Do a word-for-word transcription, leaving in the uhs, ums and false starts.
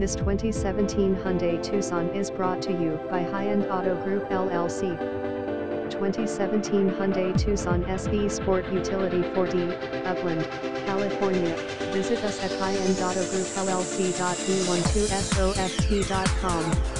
This twenty seventeen Hyundai Tucson is brought to you by Highend Auto Group L L C. twenty seventeen Hyundai Tucson S E Sport Utility four D, Upland, California. Visit us at highend auto group l l c dot b one two soft dot com.